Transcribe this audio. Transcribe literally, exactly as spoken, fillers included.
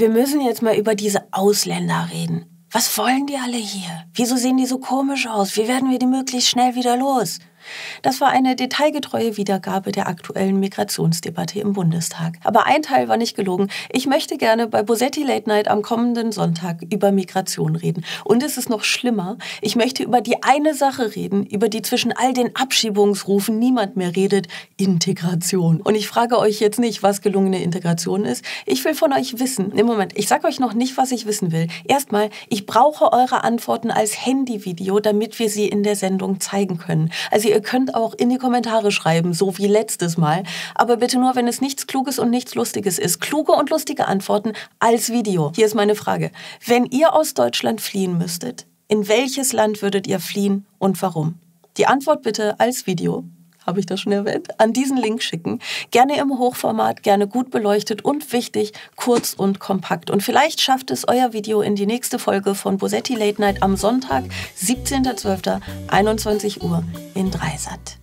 Wir müssen jetzt mal über diese Ausländer reden. Was wollen die alle hier? Wieso sehen die so komisch aus? Wie werden wir die möglichst schnell wieder los? Das war eine detailgetreue Wiedergabe der aktuellen Migrationsdebatte im Bundestag. Aber ein Teil war nicht gelogen. Ich möchte gerne bei Bosetti Late Night am kommenden Sonntag über Migration reden. Und es ist noch schlimmer, ich möchte über die eine Sache reden, über die zwischen all den Abschiebungsrufen niemand mehr redet, Integration. Und ich frage euch jetzt nicht, was gelungene Integration ist. Ich will von euch wissen, im Moment, ich sage euch noch nicht, was ich wissen will. Erstmal, ich brauche eure Antworten als Handyvideo, damit wir sie in der Sendung zeigen können. Also ihr könnt auch in die Kommentare schreiben, so wie letztes Mal. Aber bitte nur, wenn es nichts Kluges und nichts Lustiges ist. Kluge und lustige Antworten als Video. Hier ist meine Frage. Wenn ihr aus Deutschland fliehen müsstet, in welches Land würdet ihr fliehen und warum? Die Antwort bitte als Video, habe ich das schon erwähnt, an diesen Link schicken. Gerne im Hochformat, gerne gut beleuchtet und wichtig, kurz und kompakt. Und vielleicht schafft es euer Video in die nächste Folge von Bosetti Late Night am Sonntag, siebzehnten zwölften einundzwanzig Uhr in Dreisat.